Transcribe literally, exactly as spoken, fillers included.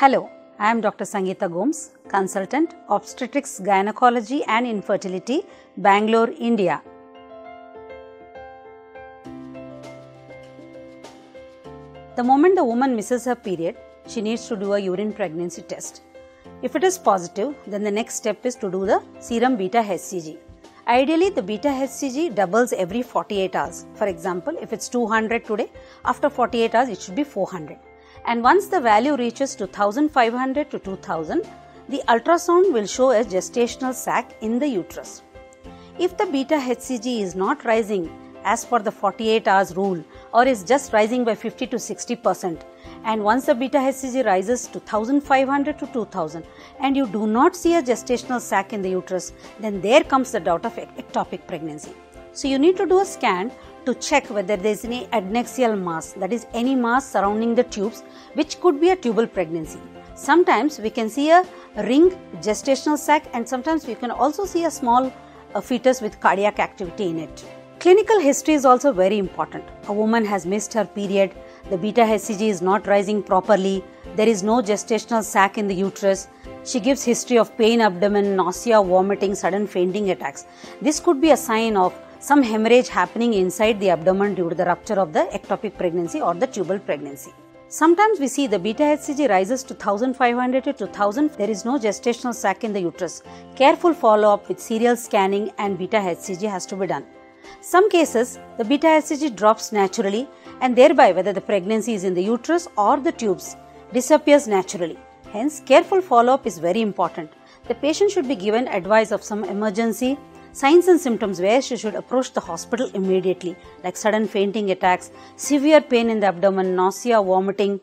Hello, I am Doctor Sangeeta Gomes, Consultant, Obstetrics, Gynecology and Infertility, Bangalore, India. The moment the woman misses her period, she needs to do a urine pregnancy test. If it is positive, then the next step is to do the serum beta H C G. Ideally, the beta H C G doubles every forty-eight hours. For example, if it's two hundred today, after forty-eight hours it should be four hundred. And once the value reaches to fifteen hundred to two thousand, the ultrasound will show a gestational sac in the uterus. If the beta H C G is not rising as per the forty-eight hours rule or is just rising by fifty to sixty percent, and once the beta H C G rises to fifteen hundred to two thousand and you do not see a gestational sac in the uterus, then there comes the doubt of ectopic pregnancy. So you need to do a scan to check whether there is any adnexial mass, that is any mass surrounding the tubes, which could be a tubal pregnancy. Sometimes we can see a ring gestational sac, and sometimes we can also see a small uh, fetus with cardiac activity in it. Clinical history is also very important. A woman has missed her period, the beta H C G is not rising properly, there is no gestational sac in the uterus. She gives history of pain, abdomen, nausea, vomiting, sudden fainting attacks. This could be a sign of some hemorrhage happening inside the abdomen due to the rupture of the ectopic pregnancy or the tubal pregnancy. Sometimes we see the beta H C G rises to fifteen hundred to two thousand, there is no gestational sac in the uterus. Careful follow-up with serial scanning and beta H C G has to be done. Some cases, the beta H C G drops naturally and thereby whether the pregnancy is in the uterus or the tubes disappears naturally. Hence, careful follow-up is very important. The patient should be given advice of some emergency signs and symptoms where she should approach the hospital immediately, like sudden fainting attacks, severe pain in the abdomen, nausea, vomiting.